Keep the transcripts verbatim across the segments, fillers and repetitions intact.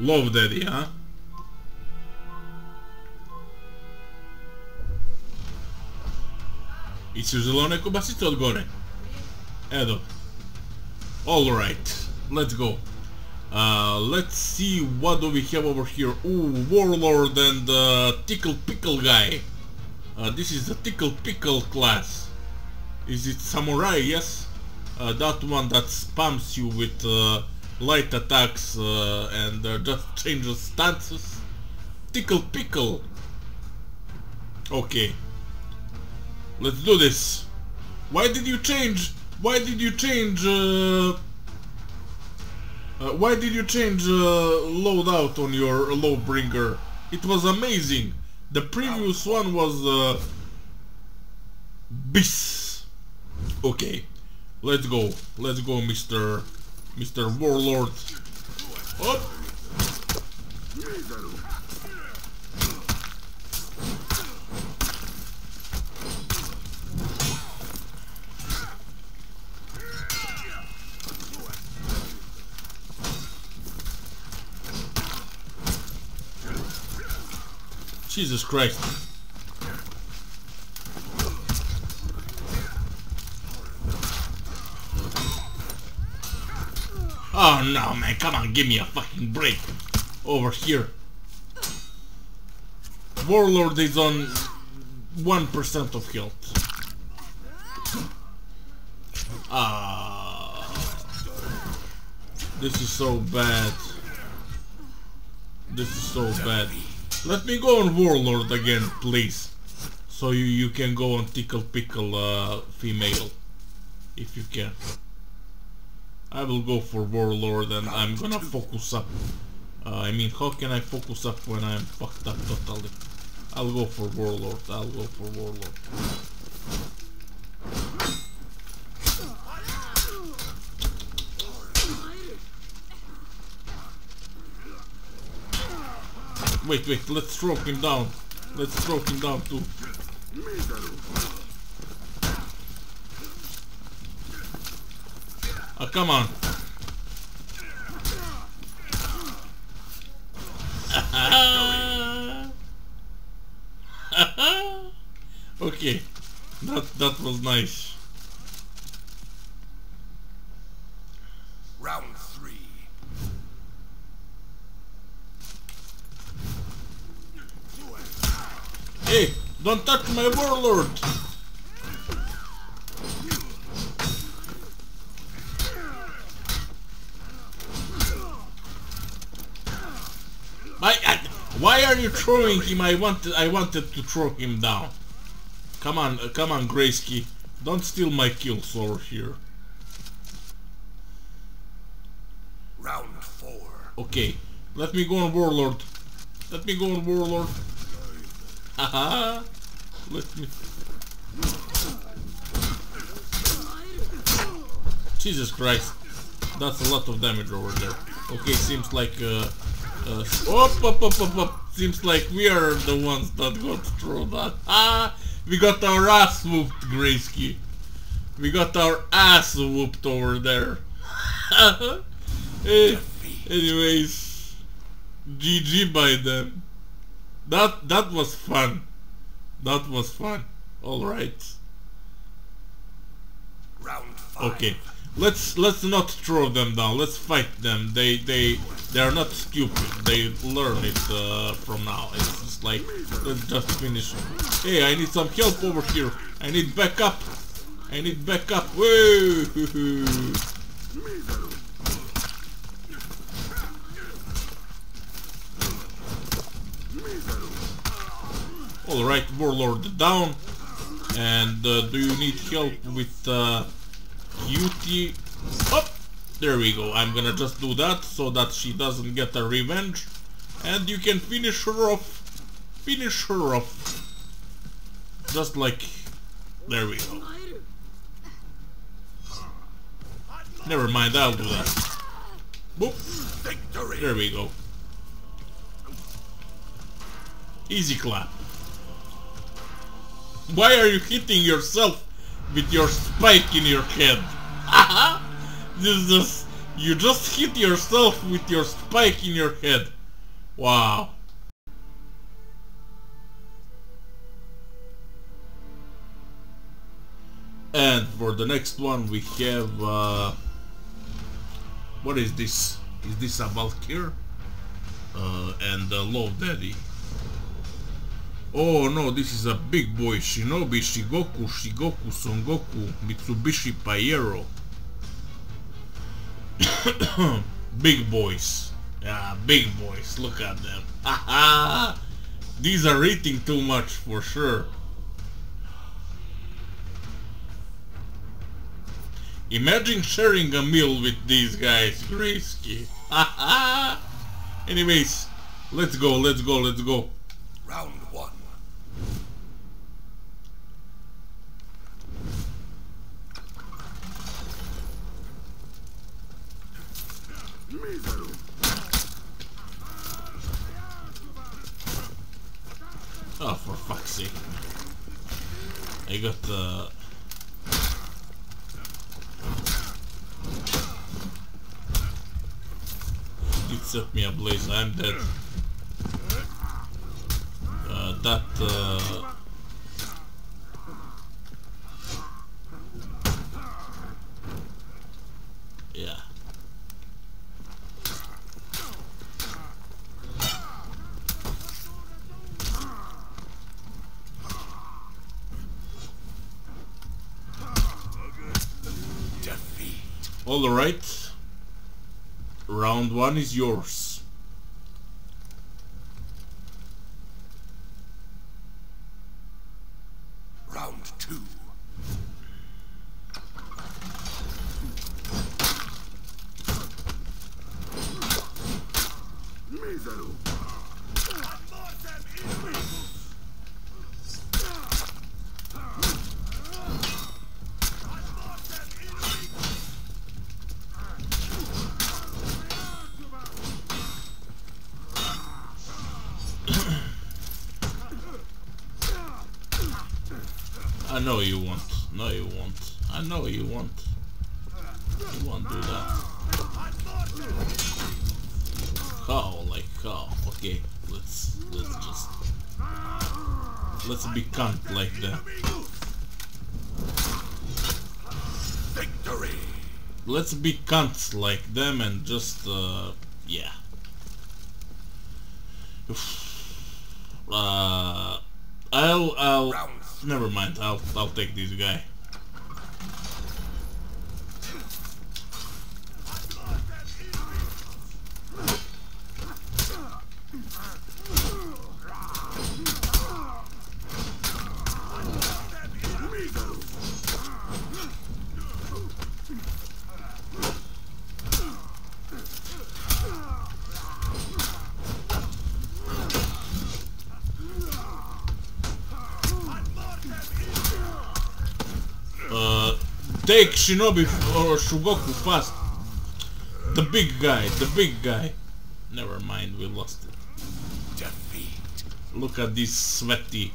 Love Daddy, huh? I si uzelo neko basito od gore. Evo dobro. Alright, let's go. Uh, let's see what do we have over here. Ooh, Warlord and uh, Tickle Pickle guy. Uh, this is the Tickle Pickle class. Is it Samurai? Yes. Uh, that one that spams you with uh, light attacks uh, and uh, just changes stances. Tickle Pickle. Okay. Let's do this. Why did you change? Why did you change? Uh, uh, why did you change uh, loadout on your Lawbringer? It was amazing. The previous one was uh, bis. Okay, let's go. Let's go, Mister Mister Warlord. Up. Jesus Christ. Oh no, man, come on, give me a fucking break. Over here. Warlord is on one percent of health. Ah, this is so bad. This is so bad. Let me go on Warlord again, please. So you, you can go on Tickle Pickle uh, female. If you can. I will go for Warlord and I'm gonna focus up. Uh, I mean, how can I focus up when I'm fucked up totally? I'll go for Warlord, I'll go for Warlord. Wait, wait, let's stroke him down. Let's stroke him down too. Ah, come on. Okay, that, that was nice. Round three. Hey, don't touch my Warlord! Why, I, why are you throwing him? I wanted, I wanted to throw him down. Come on, uh, come on, Grayski. Don't steal my kills over here. Round four. Okay, let me go on Warlord. Let me go on Warlord. Haha! Let me... Jesus Christ. That's a lot of damage over there. Okay, seems like... Uh, uh, op, op, op, op, op. Seems like we are the ones that got through that. Ah! We got our ass whooped, Grayski. We got our ass whooped over there. Hey, anyways... G G by them. That that was fun. That was fun. All right. Round five. Okay. Let's let's not throw them down. Let's fight them. They they they are not stupid. They learn it uh, from now. It's just like let's just finish. Hey, I need some help over here. I need backup. I need backup. Whoa! Alright, Warlord down. And uh, do you need help with uh, Cutie? Oh, there we go. I'm gonna just do that so that she doesn't get a revenge. And you can finish her off. Finish her off. Just like... There we go. Never mind, I'll do that. Boop. There we go. Easy clap. Why are you hitting yourself with your spike in your head? This is just, You just hit yourself with your spike in your head. Wow. And for the next one we have... Uh, what is this? Is this a Valkyr? Uh, and uh, Love Daddy. Oh no, this is a big boy. Shinobi, Shigoku, Shigoku, Son Goku, Mitsubishi Pajero. Big boys. Yeah, big boys. Look at them. Haha! These are eating too much for sure. Imagine sharing a meal with these guys, Graysky. Haha! Anyways, let's go, let's go, let's go. Round one. Oh, for fuck's sake. I got the... Uh... It set me ablaze, I'm dead. Uh, that... Uh... Yeah. All right, round one is yours. Round two. I know you won't. No, you won't. I know you won't. You won't do that. Oh, like oh. Okay, let's let's just let's be cunt like that. Victory. Let's be cunts like them and just uh, yeah. Uh, I'll I'll. Round. Never mind, I'll I'll take this guy. Take Shinobi or Shugoku fast. The big guy, the big guy. Never mind, we lost it. Defeat. Look at these sweaty,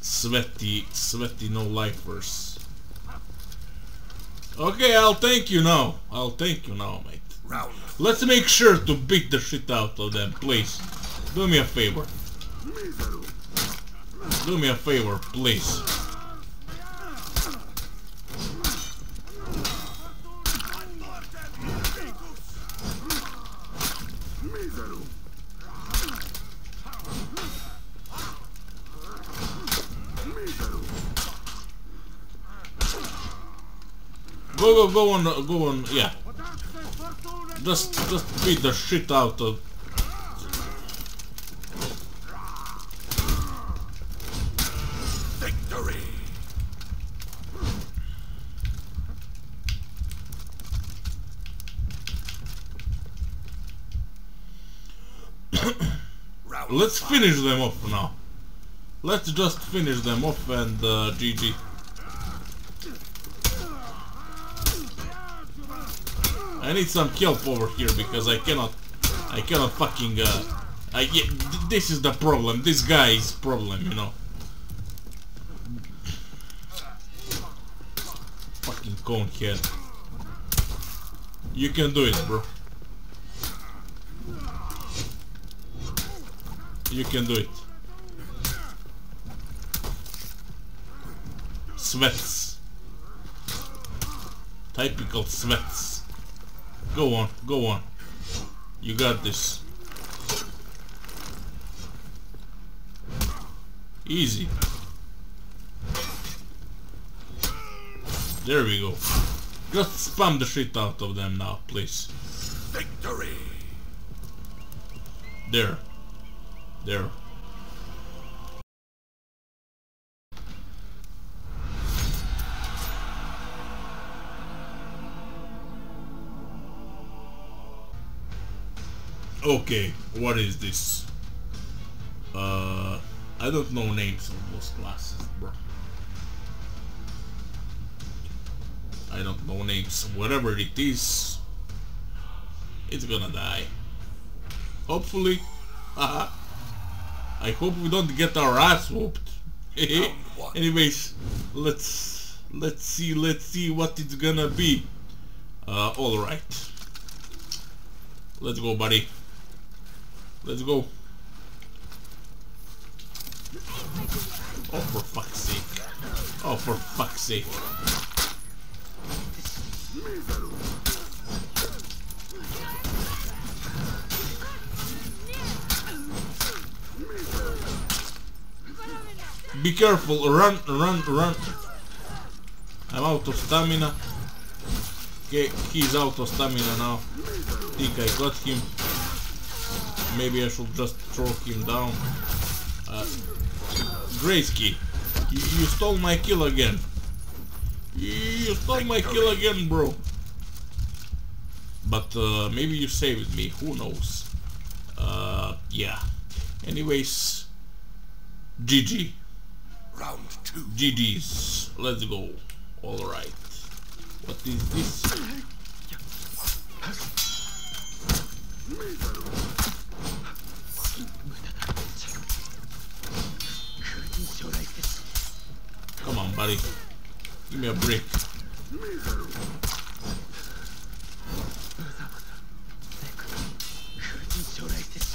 sweaty, sweaty no-lifers. Okay, I'll thank you now. I'll thank you now, mate. Round. Let's make sure to beat the shit out of them, please. Do me a favor. Do me a favor, please. Go go go on, go on, yeah. Just, just beat the shit out of... Victory! Let's finish them off now. Let's just finish them off and uh, G G. I need some kelp over here because I cannot, I cannot fucking, uh, I get, this is the problem, this guy's problem, you know. Fucking conehead. You can do it, bro. You can do it. Sweats. Typical sweats. Go on, go on. You got this. Easy. There we go. Just spam the shit out of them now, please. Victory. There. There. Okay, what is this? Uh, I don't know names of those classes, bro. I don't know names. Whatever it is, it's gonna die. Hopefully. Haha. I hope we don't get our ass whooped. Anyways, let's let's see let's see what it's gonna be. Uh, all right. Let's go, buddy. Let's go. Oh, for fuck's sake. Oh, for fuck's sake. Be careful, run, run, run. I'm out of stamina. Okay, he's out of stamina now. I think I got him. Maybe I should just throw him down. Uh, Graysky, you, you stole my kill again. You stole my kill again, bro. But uh, maybe you saved me. Who knows? Uh, yeah. Anyways, G G. Round two. G G's. Let's go. All right. What is this? Come on, buddy. Give me a break. Oh my god. Like this.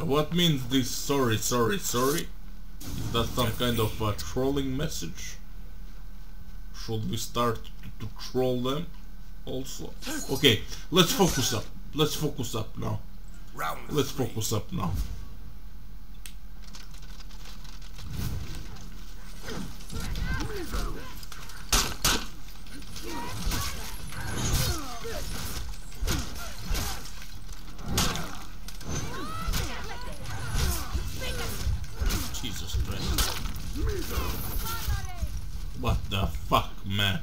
What means this? Sorry, sorry, sorry. Is that some kind of a trolling message? Should we start to, to troll them also? Okay, let's focus up. Let's focus up now. Let's focus up now. Jesus Christ. What the fuck, man?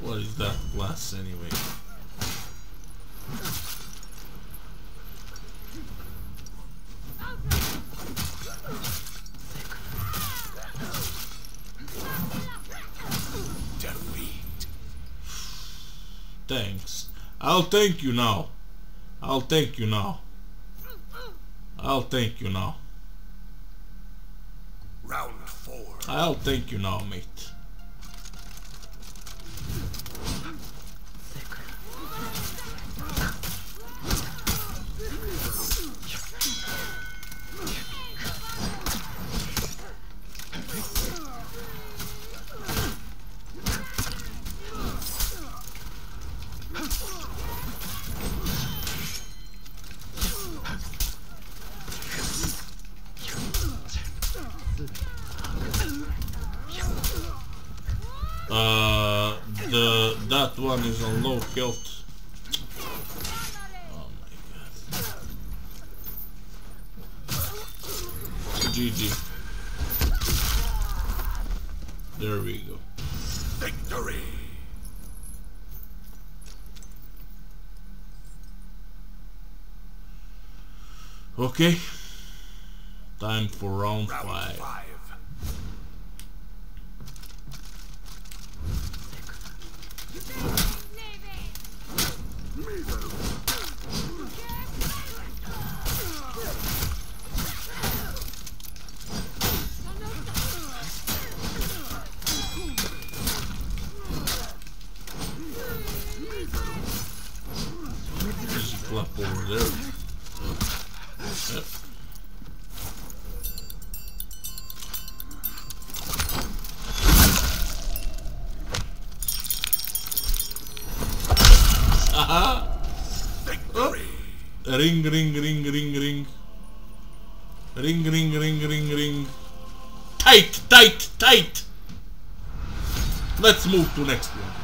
What is that glass anyway? Defeat. Thanks. I'll thank you now. I'll thank you now. I'll thank you now. Round four. I'll thank you now, mate. Uh, the that one is on low health. Oh my god. G G. There we go. Victory. Okay. Time for round, round five. five. There's a flap over there. Yep. Aha! Oh. Ring, ring, ring, ring, ring. Ring, ring, ring, ring, ring. Tight, tight, tight! Let's move to next one.